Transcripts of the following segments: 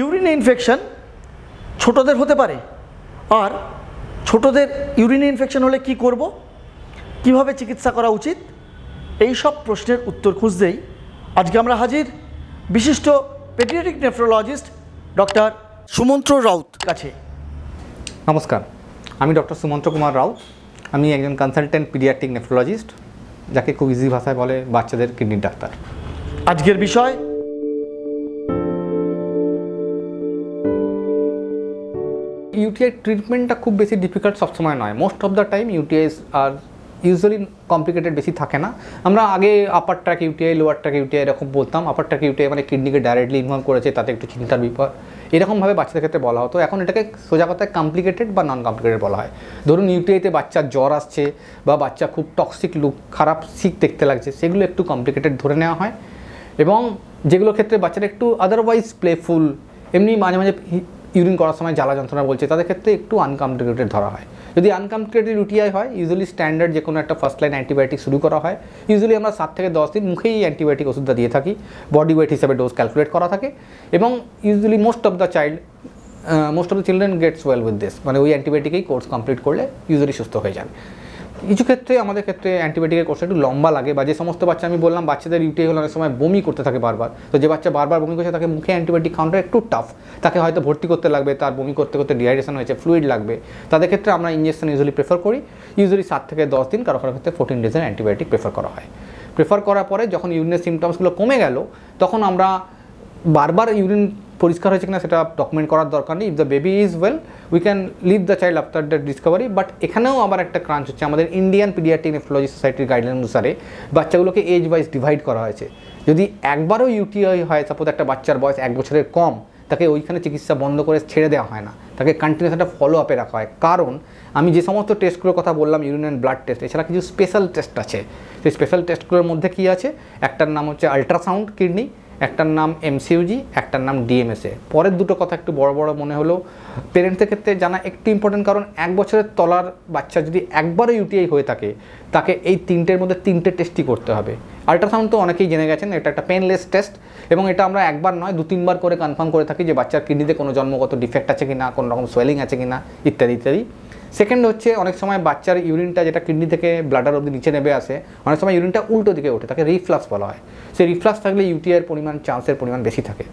Urine infection ছোটদের হতে পারে। আর ছোটদের ইউরিন ইনফেকশন হলে কি করব, কিভাবে চিকিৎসা করা উচিত, এই সব প্রশ্নের উত্তর খুঁজতেই আজকে আমরা হাজির বিশিষ্ট paediatric nephrologist doctor Sumantra Raut কাছে। নমস্কার, আমি ডক্টর সুমন্ত্র কুমার রাউত। আমি একজন কনসালটেন্ট পিডিয়াট্রিক নেফ্রোলজিস্ট, যাকে খুব ইজি ভাষায় বলে বাচ্চাদের কিডনির ডাক্তার। আজকের বিষয় ইউটিআই ট্রিটমেন্টটা খুব বেশি ডিফিকাল্ট সবসময় নয়। Most of the time UTIs আর ইউজুয়ালি কমপ্লিকেটেড বেশি থাকে না। আমরা আগে upper tract UTI, lower tract UTI এরকম বলতাম। আপার ট্র্যাক ইউটিআই মানে কিডনিকে ডাইরেক্টলি ইনভলভ করেছে, তাতে একটু চিন্তার বিপদ, এরকমভাবে বাচ্চাদের ক্ষেত্রে বলা হতো। এখন এটাকে সোজা কথায় কমপ্লিকেটেড বা নন কমপ্লিকেটেড বলা হয়। ধরুন ইউটিআইতে বাচ্চার জ্বর আসছে বা বাচ্চা খুব টক্সিক লুক, খারাপ সিক দেখতে লাগছে, সেগুলো একটু কমপ্লিকেটেড ধরে নেওয়া হয়। এবং যেগুলো ক্ষেত্রে বাচ্চারা একটু আদারওয়াইজ প্লেফুল, এমনি মাঝে মাঝে ইউরিন করার সময় জ্বালা যন্ত্রণা বলছে, তাদের ক্ষেত্রে একটু আনকমপ্লিকেটেড ধরা হয়। যদি আনকমপ্লিকেটেড ইউটিআই হয়, ইউজুয়ালি স্ট্যান্ডার্ড যে কোনো একটা ফার্স্ট লাইন অ্যান্টিবায়োটিক শুরু করা হয়। ইউজুয়ালি আমরা 7 থেকে 10 দিন মুখেই অ্যান্টিবায়োটিক ওষুধটা দিয়ে থাকি, বডি ওয়েট হিসাবে ডোজ ক্যালকুলেট করা থাকে। এবং usually most of the children gets well with this, মানে ওই অ্যান্টিবায়োটিকেই কোর্স কমপ্লিট করলে ইউজুয়ালি সুস্থ হয়ে যান। কিছু ক্ষেত্রে আমাদের ক্ষেত্রে অ্যান্টিবায়োটিকের কোর্স একটু লম্বা লাগে, বা যে সমস্ত বাচ্চা আমি বললাম বাচ্চাদের ইউটিআই হলে অনেক সময় বমি করতে থাকে বারবার, তো যে বাচ্চা বারবার বমি করছে তাকে মুখে অ্যান্টিবায়োটিক খাওয়ানোটা একটু টাফ, তাকে হয়তো ভর্তি করতে লাগবে, তার বমি করতে করতে ডিহাইড্রেশন হয়েছে, ফ্লুইড লাগবে, তাদের ক্ষেত্রে আমরা ইঞ্জেকশন ইউজুয়ালি প্রেফার করি। ইউজুয়ালি 7 থেকে 10 দিন, কারো কারো ক্ষেত্রে 14 ডেজের অ্যান্টিবায়োটিক প্রেফার করা হয়। প্রেফার করার পরে যখন ইউরিনের সিমটমসগুলো কমে গেল, তখন আমরা বারবার ইউরিন পরিষ্কার হয়েছে কিনা সেটা ডকুমেন্ট করার দরকার নেই। If the baby is well we can leave the child after the discovery. But এখানেও আবার একটা ক্রাঞ্চ হচ্ছে, আমাদের ইন্ডিয়ান পিডিয়াট্রিক নেফ্রোলজি সোসাইটির গাইডলাইন অনুসারে বাচ্চাগুলোকে এজ ওয়াইজ ডিভাইড করা হয়েছে। যদি একবারও ইউটিআই হয়, সাপোজ একটা বাচ্চার বয়স 1 বছরের কম, তাকে ওইখানে চিকিৎসা বন্ধ করে ছেড়ে দেওয়া হয় না, তাকে কন্টিনিউস একটা ফলো আপে রাখা হয়। কারণ আমি যে সমস্ত টেস্টগুলোর কথা বললাম, ইউরিন অ্যান্ড ব্লাড টেস্ট, এছাড়া কিছু স্পেশাল টেস্ট আছে। সেই স্পেশাল টেস্টগুলোর মধ্যে কী আছে, একটার নাম হচ্ছে আলট্রাসাউন্ড কিডনি, একটার নাম এমসিউজি, একটার নাম ডিএমএসএ। পরের দুটো কথা একটু বড় বড় মনে হলো পেরেন্টসের ক্ষেত্রে জানা একটু ইম্পর্টেন্ট, কারণ 1 বছরের তলার বাচ্চা যদি একবারও ইউটিআই হয়ে থাকে, তাকে এই 3টের মধ্যে 3টে টেস্টই করতে হবে। আলট্রাসাউন্ড তো অনেকেই জেনে গেছেন, এটা একটা পেনলেস টেস্ট, এবং এটা আমরা একবার নয় 2-3বার করে কনফার্ম করে থাকি যে বাচ্চার কিডনিতে কোনো জন্মগত ডিফেক্ট আছে কি না, কোনো রকম সোয়েলিং আছে কি না, ইত্যাদি ইত্যাদি। সেকেন্ড হচ্ছে অনেক সময় বাচ্চার ইউরিনটা যেটা কিডনি থেকে ব্লাডার অবধি নিচে নেমে আসে, অনেক সময় ইউরিনটা উল্টো দিকে ওঠে, তাকে রিফ্লাক্স বলা হয়। সেই রিফ্লাক্স থাকলে ইউটিআইয়ের পরিমাণ, চান্সের পরিমাণ বেশি থাকে।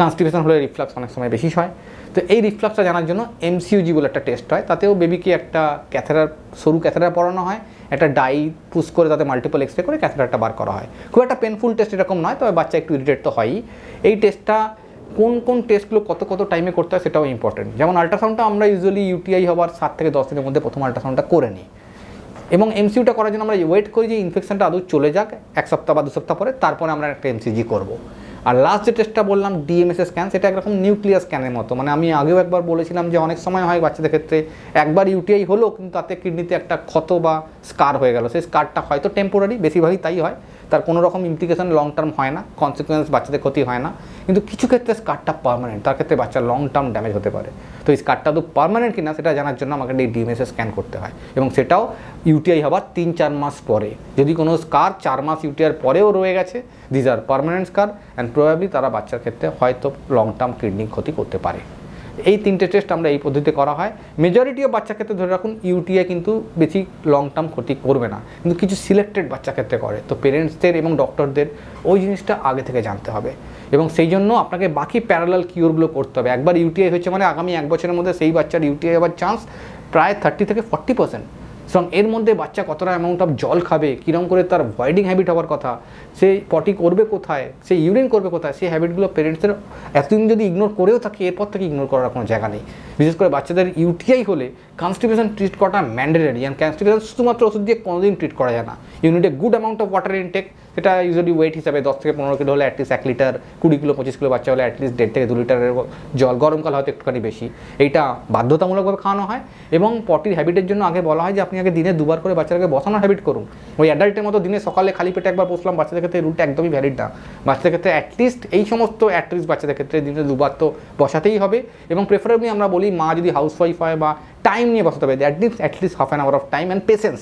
কনস্টিপেশন হলে রিফ্লাক্স অনেক সময় বেশি হয়। তো এই রিফ্লাক্সটা জানার জন্য এমসিউজি বলে একটা টেস্ট হয়, তাতেও বেবিকে একটা ক্যাথেটার, সরু ক্যাথেটার পরানো হয়, একটা ডাই পুশ করে তাতে মাল্টিপল এক্সরে করে ক্যাথেটারটা বার করা হয়। খুব একটা পেনফুল টেস্ট এরকম নয়, তবে বাচ্চা একটু ইরিটেট তো হয়ই। এই টেস্টটা কোন কোন টেস্টগুলো কত কত টাইমে করতে হয় সেটাও ইম্পর্টেন্ট। যেমন আলট্রাসাউন্ডটা আমরা ইউজুয়ালি ইউটিআই হওয়ার 7 থেকে 10 দিনের মধ্যে প্রথম আলট্রাসাউন্ডটা করে নিই, এবং এমসিউটা করার জন্য আমরা ওয়েট করি যে ইনফেকশনটা আদৌ চলে যাক 1 সপ্তাহ বা 2 সপ্তাহ পরে, তারপরে আমরা একটা এমসিজি করব। আর লাস্ট যে টেস্টটা বললাম ডিএমএসএ স্ক্যান, সেটা একরকম নিউক্লিয়ার স্ক্যানের মতো, মানে আমি আগেও একবার বলেছিলাম যে অনেক সময় হয় বাচ্চাদের ক্ষেত্রে একবার ইউটিআই হলো কিন্তু তাতে কিডনিতে একটা ক্ষত বা স্কার হয়ে গেল, সেই স্কারটা হয়তো টেম্পোরারি, বেশিরভাগই তাই হয়, তার কোনো রকম ইমপ্লিকেশন লং টার্ম হয় না, কনসিকুয়েন্স বাচ্চাদের ক্ষতি হয় না। কিন্তু কিছু ক্ষেত্রে স্কারটা পার্মানেন্ট, তার ক্ষেত্রে বাচ্চার লং টার্ম ড্যামেজ হতে পারে। তো এই স্কারটা তো পার্মানেন্ট কিনা সেটা জানার জন্য আমাকে ডিএমএসএ স্ক্যান করতে হয়, এবং সেটাও ইউটিআই হওয়ার 3-4 মাস পরে। যদি কোনো স্কার 4 মাস ইউটিআইয়ের পরেও রয়ে গেছে, these are permanent scar and probably তারা বাচ্চার ক্ষেত্রে হয়তো লং টার্ম কিডনি ক্ষতি করতে পারে। এই 3টে টেস্ট আমরা এই পদ্ধতিতে করা হয়। মেজরিটি অফ বাচ্চার ক্ষেত্রে ধরে রাখুন ইউটিআই কিন্তু বেশি লং টার্ম ক্ষতি করবে না, কিন্তু কিছু সিলেক্টেড বাচ্চার ক্ষেত্রে করে। তো পেরেন্টসদের এবং ডক্টরদের ওই জিনিসটা আগে থেকে জানতে হবে, এবং সেই জন্য আপনাকে বাকি প্যারালাল কিওরগুলো করতে হবে। একবার ইউটিআই হয়েছে মানে আগামী 1 বছরের মধ্যে সেই বাচ্চার ইউটিআই হওয়ার চান্স প্রায় 30 থেকে 40%। এবং এর মধ্যে বাচ্চা কতটা অ্যামাউন্ট অফ জল খাবে, কীরকম করে তার ভয়েডিং হ্যাবিট হওয়ার কথা, সে পটি করবে কোথায়, সে ইউরিন করবে কোথায়, সেই হ্যাবিটগুলো পেরেন্টসের এতদিন যদি ইগনোর করেও থাকে, এরপর থেকে ইগনোর করার কোনো জায়গা নেই। বিশেষ করে বাচ্চাদের ইউটিআই হলে কনস্টিপেশন ট্রিট করাটা ম্যান্ডেটরি, অ্যান্ড কনস্টিপেশন শুধুমাত্র ওষুধ দিয়ে কোনোদিন ট্রিট করা যায় না। You need a good amount of water intake, সেটা ইউজুয়ালি ওয়েট হিসাবে 10 থেকে 15 কিলো হলে অ্যাটলিস্ট 1 লিটার, 20 কিলো 25 কিলো বাচ্চা হলে অ্যাটলিস্ট 1.5 থেকে 2 লিটারের জল, গরমকাল হয়তো একটুখানি বেশি, এইটা বাধ্যতামূলকভাবে খাওয়ানো হয়। এবং পটির হ্যাবিটের জন্য আগে বলা হয় যে আপনি আগে দিনে 2বার করে বাচ্চাটাকে বসানোর হ্যাবিট করুন। ওই অ্যাডাল্টের মতো দিনে সকালে খালি পেটে একবার বসলাম বাচ্চাদের ক্ষেত্রে রুলটা একদমই ভ্যালিড না। বাচ্চাদের ক্ষেত্রে অ্যাটলিস্ট এই সমস্ত অ্যাটলিস্ট বাচ্চাদের ক্ষেত্রে দিনে 2বার তো বসাতেই হবে, এবং প্রেফারেবলি আমরা বলি মা যদি হাউস ওয়াইফ হয় বা টাইম নিয়ে বসাতে হবে, অ্যাটলিস্ট 1/2 ঘন্টা অফ টাইম অ্যান্ড পেশেন্স।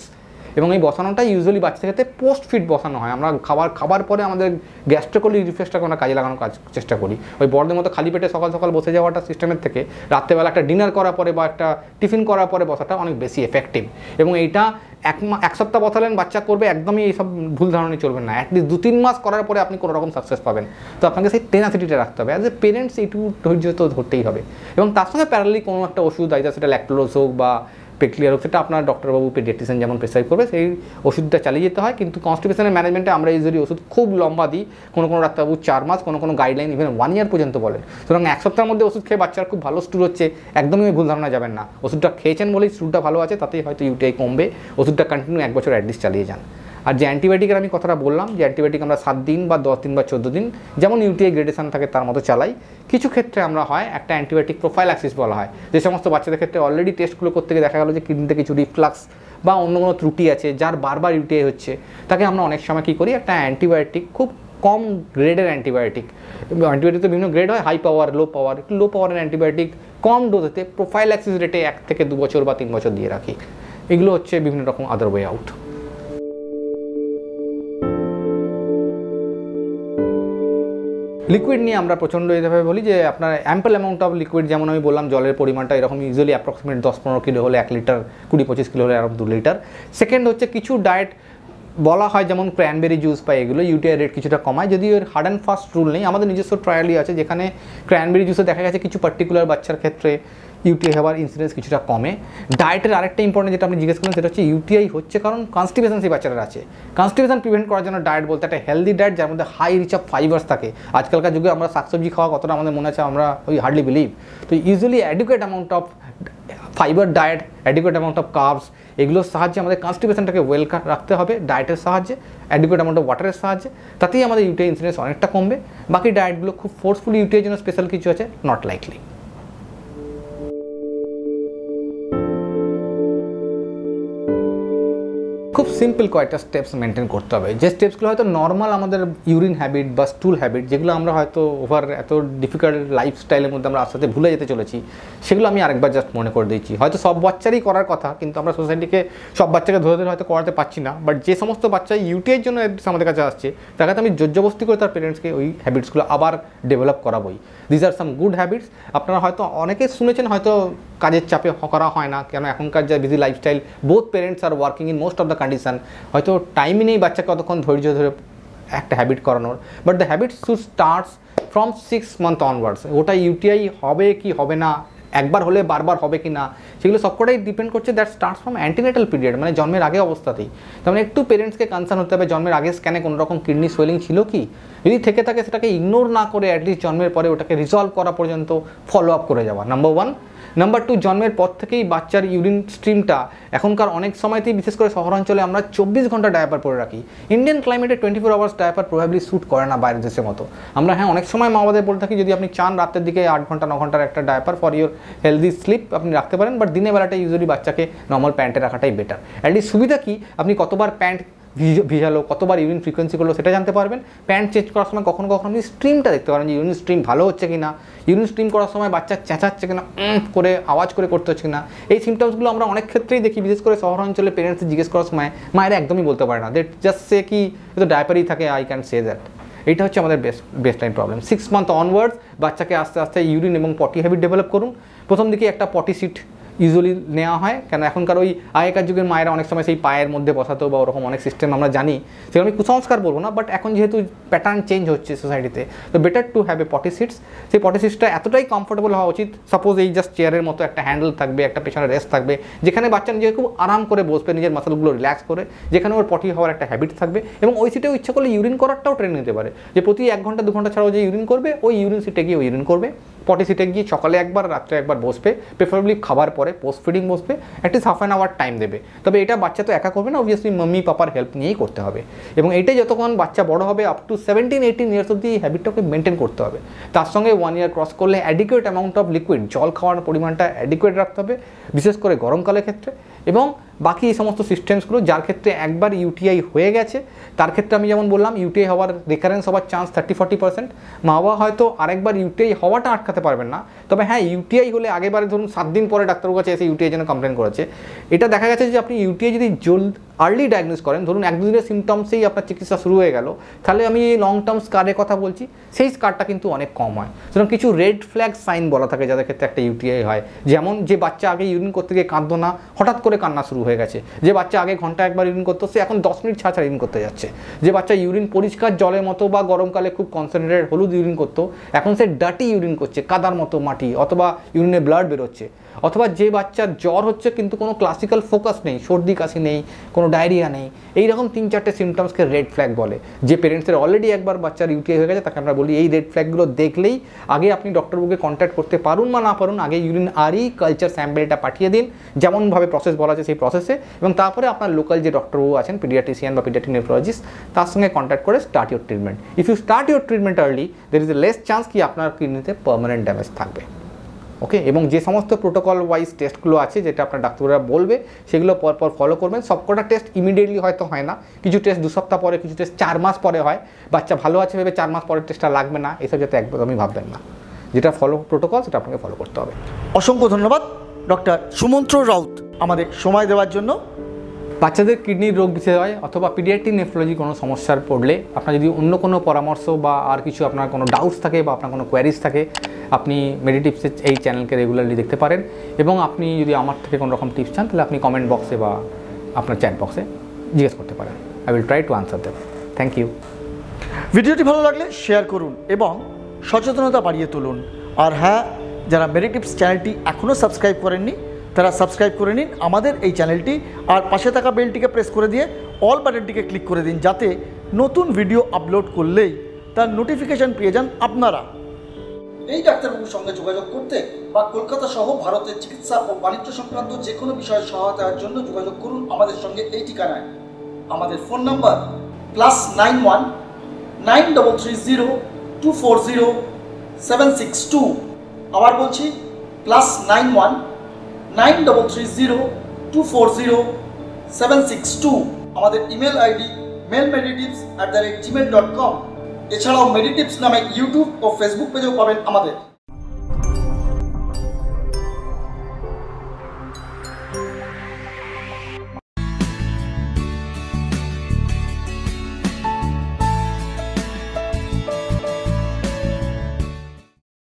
এবং এই বসানোটা ইউজুয়ালি বাচ্চাদের ক্ষেত্রে পোস্ট ফিড বসানো হয়। আমরা খাবার পরে আমাদের গ্যাস্ট্রোকলি রিফ্রেশটাকে আমরা কাজে লাগানোর চেষ্টা করি। ওই বড়দের মতো খালি পেটে সকাল সকাল বসে যাওয়াটা সিস্টেমের থেকে রাত্রেবেলা একটা ডিনার করার পরে বা একটা টিফিন করার পরে বসাটা অনেক বেশি এফেক্টিভ। এবং এইটা এক সপ্তাহ বসালেন বাচ্চা করবে, একদমই এইসব ভুল ধারণাই চলবেন না। অ্যাটলিস্ট 2-3 মাস করার পরে আপনি কোনো রকম সাকসেস পাবেন। তো আপনাকে সেই টেনাসিটিটা রাখতে হবে, অ্যাজ এ পেরেন্টস একটু ধৈর্য তো ধরতেই হবে। এবং তার সঙ্গে প্যারালি কোনো একটা ওষুধ, আইদার সেটা ল্যাকটোলোজ হোক বা পেটক্লিয়ার হোক, সেটা আপনার ডক্টরবাবু পেডিয়াট্রিশিয়ান যেমন প্রেসক্রাইব করবে সেই ওষুধটা চালিয়ে যেতে হয়। কিন্তু কনস্টিপেশনের ম্যানেজমেন্টে আমরা ইউজুয়ালি ওষুধ খুব লম্বা দিই, কোনো ডাক্তারবাবু 4 মাস, কোনো গাইডলাইন ইভেন 1 ইয়ার পর্যন্ত বলেন। সুতরাং 1 সপ্তাহের মধ্যে ওষুধ খেয়ে বাচ্চার খুব ভালো স্টুল হচ্ছে, একদমই ভুল ধারণা যাবেন না। ওষুধটা খেয়েছেন বলেই স্টুলটা ভালো আছে, তাতেই হয়তো ইউটিআই কমবে। ওষুধটা কন্টিনিউ 1 বছর অ্যাটলিস্ট চালিয়ে যান। আর যে অ্যান্টিবায়োটিকের আমি কথাটা বললাম, যে অ্যান্টিবায়োটিক আমরা 7 দিন বা 10 দিন বা 14 দিন যেমন ইউটিআই গ্রেডেশন থাকে তার মতো চালাই। কিছু ক্ষেত্রে আমরা হয় একটা অ্যান্টিবায়োটিক প্রোফাইল্যাক্সিস বলা হয়, যে সমস্ত বাচ্চাদের ক্ষেত্রে অলরেডি টেস্টগুলো করতে গিয়ে দেখা গেল যে কিডনিতে কিছু রিফ্লাক্স বা অন্য কোনো ত্রুটি আছে, যার বারবার ইউটিআই হচ্ছে, তাকে আমরা অনেক সময় কী করি, একটা অ্যান্টিবায়োটিক খুব কম গ্রেডের অ্যান্টিবায়োটিক তো বিভিন্ন গ্রেড হয়, হাই পাওয়ার, লো পাওয়ার। একটু লো পাওয়ারের অ্যান্টিবায়োটিক কম ডোজেতে প্রোফাইল্যাক্সিস রেটে 1 থেকে 2 বছর বা 3 বছর দিয়ে রাখি। এগুলো হচ্ছে বিভিন্ন রকম আদার ওয়ে আউট। লিকুইড নিয়ে আমরা প্রচণ্ড এইভাবে বলি যে আপনার অ্যাম্পল অ্যামাউন্ট অফ লিকুইড, যেমন আমি বললাম জলের পরিমাণটা এরকম ইউজুয়ালি অ্যাপ্রক্সিমেট 10-15 কিলো হলে 1 লিটার, 20-25 কিলো হলে এরকম 2 লিটার। সেকেন্ড হচ্ছে কিছু ডায়েট বলা হয়, যেমন ক্র্যানবেরি জুস বা এগুলো ইউটিআই রেট কিছুটা কমায়, যদিও এর হার্ড অ্যান্ড ফাস্ট রুল নেই। আমাদের নিজস্ব ট্রায়ালই আছে যেখানে ক্র্যানবেরি জুসে দেখা গেছে কিছু পার্টিকুলার বাচ্চার ক্ষেত্রে ইউটিআই হওয়ার ইনসিডেন্স কিছুটা কমে। ডায়েটের আরেকটা ইম্পর্টেন্ট যেটা আপনি জিজ্ঞেস করলেন, সেটা হচ্ছে ইউটিআই হচ্ছে কারণ কনস্টিপেশন সেই বাচ্চাদের আছে। কনস্টিপেশন প্রিভেন্ট করার জন্য ডায়েট বলতে একটা হেলদি ডায়েট যার মধ্যে হাই রিচ অফ ফাইবার্স থাকে। আজকালকার যুগে আমরা শাকসবজি খাওয়া কতটা আমাদের মনে আছে আমরা ওই হার্ডলি বিলিভ। তো usually adequate amount of fibre diet, adequate amount of carbs, এগুলোর সাহায্যে আমাদের কনস্টিপেশনটাকে ওয়েল রাখতে হবে ডায়েটের সাহায্যে, অ্যাডিকুয়েট অ্যামাউন্ট অফ ওয়াটারের সাহায্যে। তাতেই আমাদের ইউটিআই ইনসিডেন্স অনেকটা কমবে। বাকি ডায়েটগুলো খুব ফোর্সফুলি ইউটিআইয়ের জন্য স্পেশাল কিছু আছে, নট লাইকলি। খুব সিম্পল কয়েকটা স্টেপস মেনটেন করতে হবে, যে স্টেপসগুলো হয়তো নর্মাল আমাদের ইউরিন হ্যাবিট বা স্টুল হ্যাবিট, যেগুলো আমরা হয়তো ওভার এত ডিফিকাল্ট লাইফস্টাইলের মধ্যে আমরা আস্তে আস্তে ভুলে যেতে চলেছি, সেগুলো আমি আরেকবার জাস্ট মনে করে দিয়েছি। হয়তো সব বাচ্চারই করার কথা, কিন্তু আমরা সোসাইটিকে সব বাচ্চাকে ধরে হয়তো করাতে পারছি না। বাট যে সমস্ত বাচ্চা ইউটিআইয়ের জন্য আমাদের কাছে আসছে, তার কাছে আমি জোরজবস্তি করে তার পেরেন্টসকে ওই হ্যাবিটসগুলো আবার ডেভেলপ করাবই। These are some good habits. আপনারা হয়তো অনেকেই শুনেছেন, হয়তো কাজের চাপে করা হয় না, কেন এখনকার যা busy lifestyle, both parents are working in most of the condition, হয়তো টাইমই নেই বাচ্চাকে অতক্ষণ ধৈর্য ধরে একটা হ্যাবিট করানোর। But the habit should starts from 6 month onwards. ওটা ইউটিআই হবে কি হবে না, একবার হলে বারবার হবে কি না, সেগুলো সবকটাই ডিপেন্ড করছে। That starts from antenatal period, মানে জন্মের আগে অবস্থাতেই। তার একটু পেরেন্টসকে কনসার্ন হতে হবে জন্মের আগে স্ক্যানে কোনো রকম কিডনি সোয়েলিং ছিল কি, যদি থেকে থাকে সেটাকে ইগনোর না করে অ্যাটলিস্ট জন্মের পরে ওটাকে রিজলভ করা পর্যন্ত ফলো আপ করে যাওয়া, নাম্বার 1। নাম্বার 2, জন্মের পর থেকেই বাচ্চার ইউরিন স্ট্রিমটা এখনকার অনেক সময়তেই, বিশেষ করে শহরাঞ্চলে আমরা 24 ঘন্টা ডায়াপার পরে রাখি। ইন্ডিয়ান ক্লাইমেটে 24 আওয়ার্স ডায়াপার প্রভাবলি স্যুট করে না বাইরের দেশের মতো। আমরা হ্যাঁ অনেক সময় মা বাবাদের বলে থাকি যদি আপনি চান রাতের দিকে 8 ঘন্টা 9 ঘন্টার একটা diaper for your healthy sleep আপনি রাখতে পারেন, বাট দিনের বেলাটা ইউজুয়ালি বাচ্চাকে নর্মাল প্যান্টে রাখাটাই বেটার। অ্যাটলিস্ট সুবিধা কি, আপনি কতবার প্যান্ট ভিজালো, কতবার ইউরিন ফ্রিকোয়েন্সি করলো সেটা জানতে পারবেন। প্যান্ট চেঞ্জ করার সময় কখনো আপনি স্ট্রিমটা দেখতে পারেন, যে ইউরিন স্ট্রিম ভালো হচ্ছে কি না, ইউরিন স্ট্রিম করার সময় বাচ্চা চেঁচাচ্ছে কিনা, করে আওয়াজ করে করতে হচ্ছে কিনা। এই সিমটমসগুলো আমরা অনেক ক্ষেত্রেই দেখি, বিশেষ করে শহরাঞ্চলে পেরেন্টসদের জিজ্ঞেস করার সময় মায়েরা একদমই বলতে পারে না, দ্যাট জাস্ট সে কি তো ডায়াপারই থাকে, আই ক্যান সে দ্যাট। এটা হচ্ছে আমাদের best line problem. 6 month onwards বাচ্চাকে আস্তে আস্তে ইউরিন এবং পটি হ্যাবিট ডেভেলপ করুন। প্রথম দিকে একটা পটি সিট ইউজুয়ালি নেওয়া হয়, কেন এখনকার ওই আগেকার যুগের মায়েরা অনেক সময় সেই পায়ের মধ্যে বসাতো বা ওরকম অনেক সিস্টেম আমরা জানি, সেগুলো আমি কুসংস্কার বলবো না। বাট এখন যেহেতু প্যাটার্ন চেঞ্জ হচ্ছে সোসাইটিতে, তো better to have a potty seats. সেই পটি সিটসটা এতটাই কমফোর্টেবল হওয়া উচিত, সাপোজ এই জাস্ট চেয়ারের মতো একটা হ্যান্ডেল থাকবে, একটা পেছনে রেস্ট থাকবে, যেখানে বাচ্চা নিজেকে খুব আরাম করে বসবে, নিজের মাসলগুলো রিল্যাক্স করে, যেখানে ওর পটি হওয়ার একটা হ্যাবিট থাকবে। এবং ওই সিটেও ইচ্ছা করলে ইউরিন করারটাও ট্রেন নিতে পারে, যে প্রতি 1 ঘন্টা 2 ঘন্টা ছাড়াও যে ইউরিন করবে, ওই ইউরিন সিটে গিয়ে ইউরিন করবে। পটি সিটে গিয়ে সকালে একবার, রাত্রে একবার বসবে, প্রেফারেবলি খাবার পরে পোস্ট ফিডিং বসবে, at least half an hour time দেবে। তবে এটা বাচ্চা তো একা করবে না, অবভিয়াসলি মাম্মি পাপার হেল্প নিয়েই করতে হবে। এবং এটাই যতক্ষণ বাচ্চা বড় হবে, আপ টু 17-18 ইয়ার্স অব্দি এই হ্যাবিটটাকে মেনটেন করতে হবে। তার সঙ্গে 1 ইয়ার ক্রস করলে অ্যাডিকুয়েট অ্যামাউন্ট অফ লিকুইড, জল খাওয়ার পরিমাণটা অ্যাডিকুয়েট রাখতে হবে, বিশেষ করে গরমকালের ক্ষেত্রে। এবং বাকি এই সমস্ত সিস্টেমসগুলো যার ক্ষেত্রে একবার ইউটিআই হয়ে গেছে, তার ক্ষেত্রে আমি যেমন বললাম ইউটিআই হওয়ার রেকারেন্স হওয়ার চান্স 30-40%। মা বাবা হয়তো আরেকবার ইউটিআই হওয়াটা আটকাতে পারবেন না, তবে হ্যাঁ ইউটিআই হলে আগেবারে ধরুন 7 দিন পরে ডাক্তারের কাছে এসে ইউটিআই জন্য কমপ্লেইন করেছে, এটা দেখা গেছে যে আপনি ইউটিআই যদি জলদি আর্লি ডায়াগনোস করেন, ধরুন 1-2 দিনের সিম্পটমসেই আপনার চিকিৎসা শুরু হয়ে গেল, তাহলে আমি লং টার্ম স্কারের কথা বলছি, সেই স্কারটা কিন্তু অনেক কম হয়। সুতরাং কিছু রেড ফ্ল্যাগ সাইন বলা থাকে যাদের ক্ষেত্রে একটা ইউটিআই হয়, যেমন যে বাচ্চা আগে ইউরিন করতে গিয়ে কাঁদতো না হঠাৎ করে কান্না শুরু হয়ে গেছে, যে বাচ্চা আগে ঘন্টা একবার ইউরিন করতো সে এখন 10 মিনিট ছাড়া ইউরিন করতে যাচ্ছে, যে বাচ্চা ইউরিন পরিষ্কার জলের মতো বা গরমকালে খুব কনসেন্ট্রেটেড হলুদ ইউরিন করতো এখন সে ডাটি ইউরিন করছে কাদার মতো মাটি অথবা ইউরিনে ব্লাড বেরোচ্ছে, অথবা যে বাচ্চার জ্বর হচ্ছে কিন্তু কোনো ক্লাসিক্যাল ফোকাস নেই, সর্দি কাশি নেই, কোনো ডায়রিয়া নেই, এইরকম 3-4টে সিমটমসকে রেড ফ্ল্যাগ বলে। যে পেরেন্টসের অলরেডি একবার বাচ্চার ইউটিআই হয়ে গেছে তাকে আমরা বলি এই রেড ফ্ল্যাগগুলো দেখলেই আগে আপনি ডক্টরবাবুকে কন্ট্যাক্ট করতে পারুন বা না পারুন আগে ইউরিন আরই কালচার স্যাম্পেলটা পাঠিয়ে দিন যেমনভাবে প্রসেস বলা আছে সেই প্রসেসে, এবং তারপরে আপনার লোকাল যে ডক্টরবাবু আছেন পিডিয়াট্রিশিয়ান বা পিডিয়াট্রিক নিউরোলজিস্ট তার সঙ্গে কন্ট্যাক্ট করে start your treatment. If you start your treatment early there is a less chance কি আপনার কিডনিতে পার্মানেন্ট ড্যামেজ থাকবে। ওকে, এবং যে সমস্ত প্রোটোকল ওয়াইজ টেস্টগুলো আছে যেটা আপনার ডাক্তাররা বলবে সেগুলো পরপর ফলো করবেন। সবকটা টেস্ট ইমিডিয়েটলি হয়তো হয় না, কিছু টেস্ট 2 সপ্তাহ পরে, কিছু টেস্ট 4 মাস পরে হয়। বাচ্চা ভালো আছে ভেবে 4 মাস পরের টেস্টটা লাগবে না এসব যাতে একদমই ভাববেন না, যেটা ফলো প্রোটোকল সেটা আপনাকে ফলো করতে হবে। অসংখ্য ধন্যবাদ ডক্টর সুমন্ত্র রাউত আমাদের সময় দেওয়ার জন্য। বাচ্চাদের কিডনির রোগ বিষয়ে অথবা পিডিয়াট্রিক নেফ্রোলজি কোনো সমস্যার পড়লে আপনার যদি অন্য কোনো পরামর্শ বা আর কিছু আপনার কোনো ডাউটস থাকে বা আপনার কোনো কোয়ারিজ থাকে আপনি মেডিটিপসের এই চ্যানেলকে রেগুলারলি দেখতে পারেন, এবং আপনি যদি আমার থেকে কোনো রকম টিপস চান তাহলে আপনি কমেন্ট বক্সে বা আপনার চ্যাট বক্সে জিজ্ঞেস করতে পারেন। I will try to answer দেব। Thank you. ভিডিওটি ভালো লাগলে শেয়ার করুন এবং সচেতনতা বাড়িয়ে তুলুন। আর হ্যাঁ, যারা মেডিটিপস চ্যানেলটি এখনও সাবস্ক্রাইব করেননি তারা সাবস্ক্রাইব করে নিন আমাদের এই চ্যানেলটি, আর পাশে থাকা বেলটিকে প্রেস করে দিয়ে অল বাটনটিকে ক্লিক করে দিন যাতে নতুন ভিডিও আপলোড করলেই তার নোটিফিকেশান পেয়ে যান আপনারা। এই ডাক্তারবাবুর সঙ্গে যোগাযোগ করতে বা কলকাতা সহ ভারতের চিকিৎসা ও বাণিজ্য সংক্রান্ত যে কোনো বিষয়ে সহায়তার জন্য যোগাযোগ করুন আমাদের সঙ্গে এই ঠিকানায়। আমাদের ফোন নাম্বার +91 9330 240 762। আবার বলছি +91 9330 240 762। আমাদের ইমেল আইডি mailmeditips@gmail.com। এছাড়াও মেডিটিপস নামে ইউটিউব ও ফেসবুক পেজেও পাবেন আমাদের।